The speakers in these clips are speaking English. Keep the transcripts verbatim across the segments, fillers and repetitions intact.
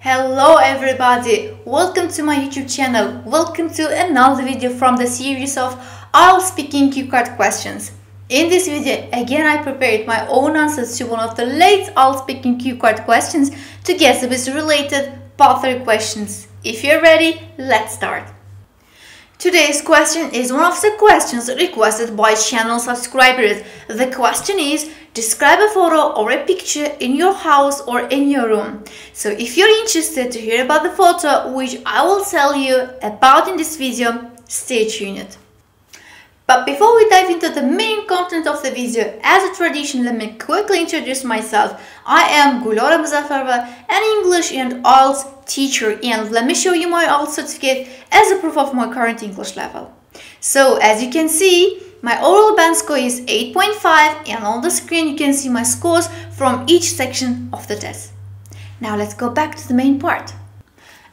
Hello everybody, welcome to my YouTube channel. Welcome to another video from the series of I E L T S speaking cue card questions. In this video again I prepared my own answers to one of the late I E L T S speaking cue card questions to guess if it's related part three questions. If you're ready, let's start. Today's question is one of the questions requested by channel subscribers. The question is, describe a photo or a picture in your house or in your room. So if you're interested to hear about the photo, which I will tell you about in this video, stay tuned. But before we dive into the main content of the video, as a tradition, let me quickly introduce myself. I am Gulora Muzaffarova, an English and I E L T S teacher, and let me show you my I E L T S certificate as a proof of my current English level. So as you can see, my overall band score is eight point five, and on the screen you can see my scores from each section of the test. Now let's go back to the main part.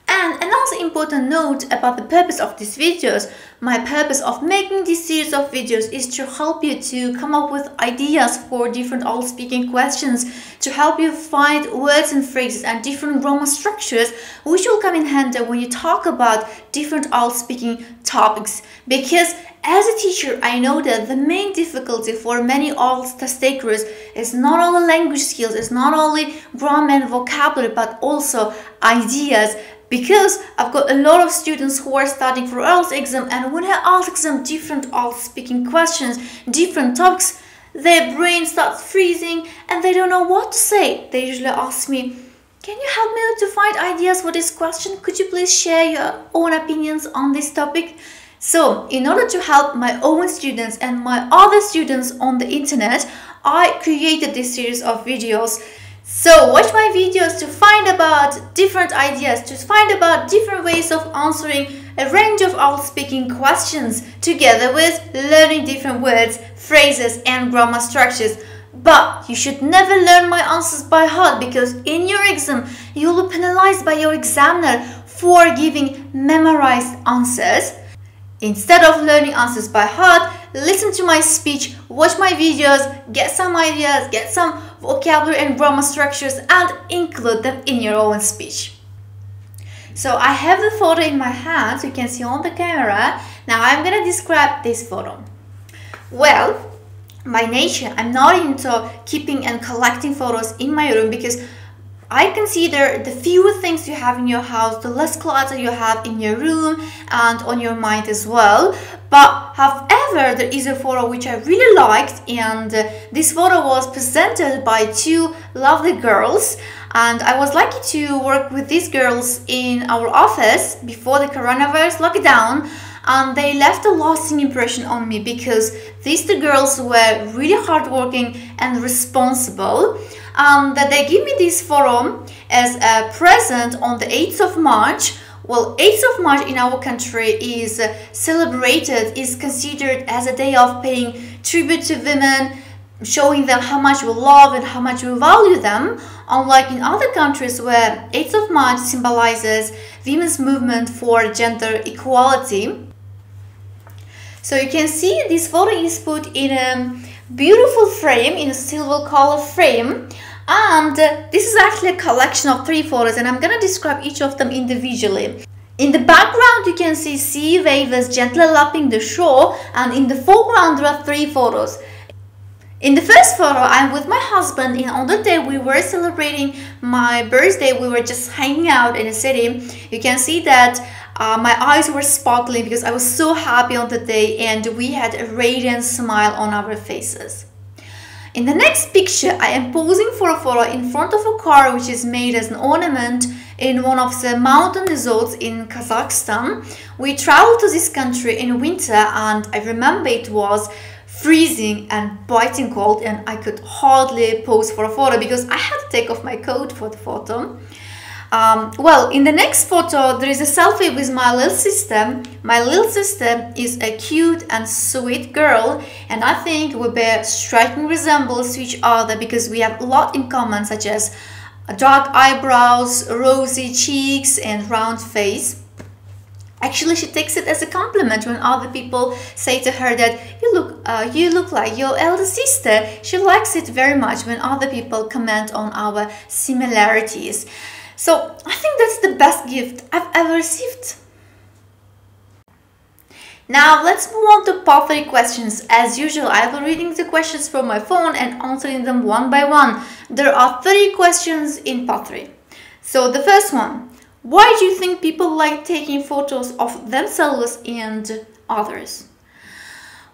And another important note about the purpose of these videos. My purpose of making this series of videos is to help you to come up with ideas for different I E L T S speaking questions, to help you find words and phrases and different grammar structures which will come in handy when you talk about different I E L T S speaking topics. Because as a teacher, I know that the main difficulty for many I E L T S test takers is not only language skills, it's not only grammar and vocabulary, but also ideas. Because I've got a lot of students who are studying for I E L T S exam, and when I ask them different I E L T S speaking questions, different topics, their brain starts freezing and they don't know what to say. They usually ask me, can you help me to find ideas for this question? Could you please share your own opinions on this topic? So, in order to help my own students and my other students on the internet, I created this series of videos. So, watch my videos to find about different ideas, to find about different ways of answering a range of I E L T S speaking questions, together with learning different words, phrases and grammar structures. But you should never learn my answers by heart, because in your exam you will be penalized by your examiner for giving memorized answers. Instead of learning answers by heart, listen to my speech, watch my videos, get some ideas, get some vocabulary and grammar structures and include them in your own speech. So I have the photo in my hand, so you can see on the camera. Now I'm gonna describe this photo. Well, by nature, I'm not into keeping and collecting photos in my room, because I consider the fewer things you have in your house, the less clutter you have in your room and on your mind as well. But however, there is a photo which I really liked, and this photo was presented by two lovely girls, and I was lucky to work with these girls in our office before the coronavirus lockdown, and they left a lasting impression on me because these two girls were really hardworking and responsible. Um, that they gave me this photo as a present on the eighth of March. Well, eighth of March in our country is celebrated, is considered as a day of paying tribute to women, showing them how much we love and how much we value them. Unlike in other countries where eighth of March symbolizes women's movement for gender equality. So you can see this photo is put in a beautiful frame, in a silver color frame, and uh, this is actually a collection of three photos, and I'm gonna describe each of them individually. In the background you can see sea waves gently lapping the shore, and in the foreground there are three photos. In the first photo, I'm with my husband, and on the day we were celebrating my birthday, we were just hanging out in the city. You can see that uh, my eyes were sparkling because I was so happy on the day, and we had a radiant smile on our faces. In the next picture, I am posing for a photo in front of a car which is made as an ornament in one of the mountain resorts in Kazakhstan. We traveled to this country in winter, and I remember it was freezing and biting cold, and I could hardly pose for a photo because I had to take off my coat for the photo. Um, well, in the next photo there is a selfie with my little sister. My little sister is a cute and sweet girl, and I think we bear striking resemblance to each other because we have a lot in common, such as dark eyebrows, rosy cheeks and round face. Actually, she takes it as a compliment when other people say to her that you look, uh, you look like your elder sister. She likes it very much when other people comment on our similarities. So I think think that's the best gift I've ever received. Now let's move on to part three questions. As usual, I will be reading the questions from my phone and answering them one by one. There are three questions in part three. So the first one, why do you think people like taking photos of themselves and others?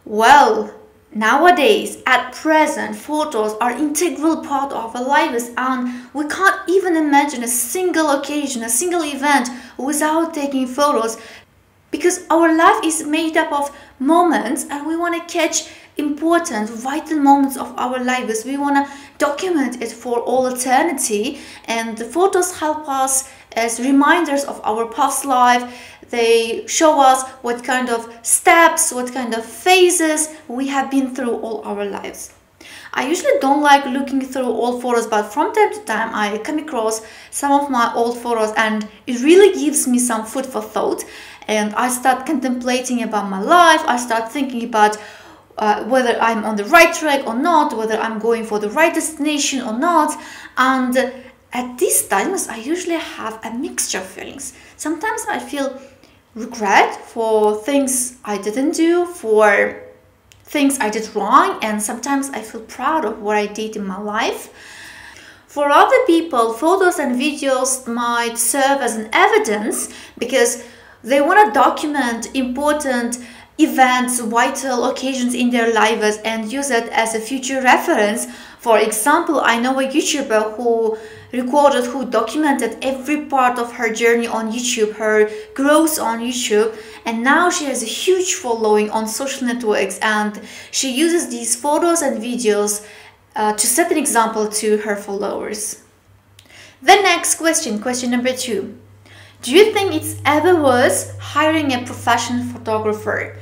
Well, nowadays, at present, photos are an integral part of our lives, and we can't even imagine a single occasion, a single event without taking photos, because our life is made up of moments and we want to catch important, vital moments of our lives. We want to document it for all eternity, and the photos help us as reminders of our past life. They show us what kind of steps, what kind of phases we have been through all our lives. I usually don't like looking through old photos, but from time to time I come across some of my old photos and it really gives me some food for thought, and I start contemplating about my life. I start thinking about Uh, whether I'm on the right track or not, whether I'm going for the right destination or not. And uh, at these times, I usually have a mixture of feelings. Sometimes I feel regret for things I didn't do, for things I did wrong, and sometimes I feel proud of what I did in my life. For other people, photos and videos might serve as an evidence because they want to document important events, vital occasions in their lives and use it as a future reference. For example, I know a YouTuber who recorded, who documented every part of her journey on YouTube, her growth on YouTube, and now she has a huge following on social networks, and she uses these photos and videos uh, to set an example to her followers. The next question, question number two. Do you think it's ever worth hiring a professional photographer?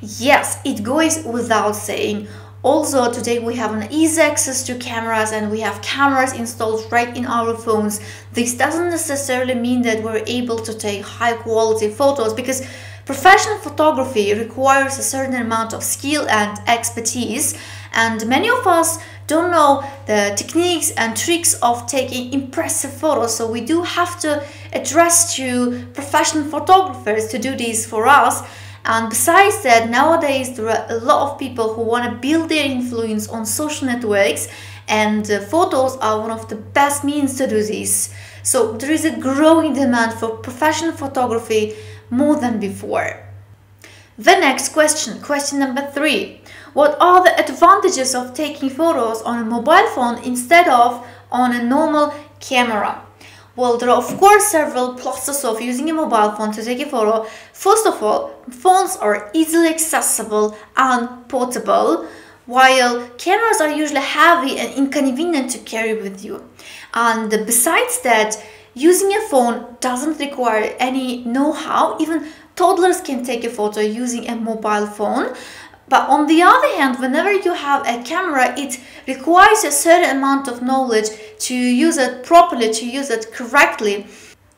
Yes, it goes without saying. Also, today we have an easy access to cameras and we have cameras installed right in our phones. This doesn't necessarily mean that we're able to take high quality photos, because professional photography requires a certain amount of skill and expertise, and many of us don't know the techniques and tricks of taking impressive photos, so we do have to address to professional photographers to do this for us. And besides that, nowadays there are a lot of people who want to build their influence on social networks, and uh, photos are one of the best means to do this. So there is a growing demand for professional photography more than before. The next question, question number three. What are the advantages of taking photos on a mobile phone instead of on a normal camera? Well, there are of course several pluses of using a mobile phone to take a photo. First of all, phones are easily accessible and portable, while cameras are usually heavy and inconvenient to carry with you. And besides that, using a phone doesn't require any know-how. Even toddlers can take a photo using a mobile phone. But on the other hand, whenever you have a camera, it requires a certain amount of knowledge to use it properly, to use it correctly.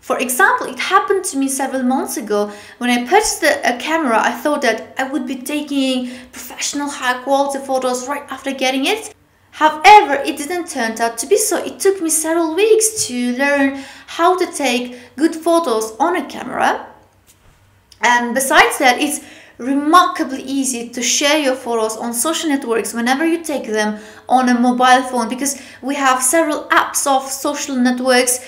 For example, it happened to me several months ago. When I purchased a camera, I thought that I would be taking professional high-quality photos right after getting it. However, it didn't turn out to be so. It took me several weeks to learn how to take good photos on a camera. And besides that, it's remarkably easy to share your photos on social networks whenever you take them on a mobile phone, because we have several apps of social networks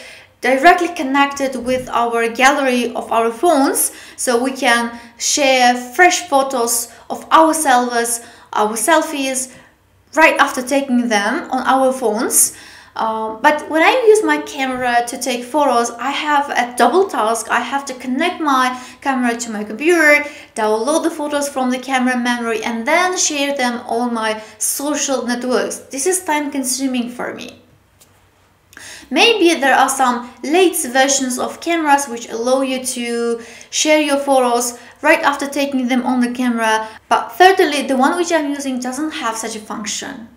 directly connected with our gallery of our phones, so we can share fresh photos of ourselves, our selfies, right after taking them on our phones. Uh, but when I use my camera to take photos, I have a double task. I have to connect my camera to my computer, download the photos from the camera memory, and then share them on my social networks. This is time consuming for me. Maybe there are some late versions of cameras which allow you to share your photos right after taking them on the camera, but thirdly, the one which I'm using doesn't have such a function.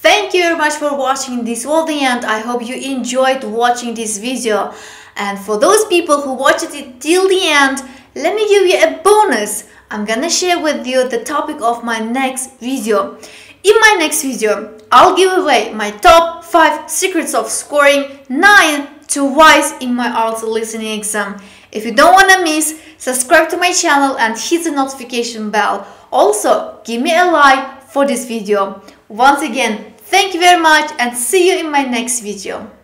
Thank you very much for watching this till the end. I hope you enjoyed watching this video. And for those people who watched it till the end, let me give you a bonus. I'm gonna share with you the topic of my next video. In my next video, I'll give away my top five secrets of scoring nine twice in my IELTS listening exam. If you don't wanna miss, subscribe to my channel and hit the notification bell. Also, give me a like for this video. Once again, thank you very much and see you in my next video.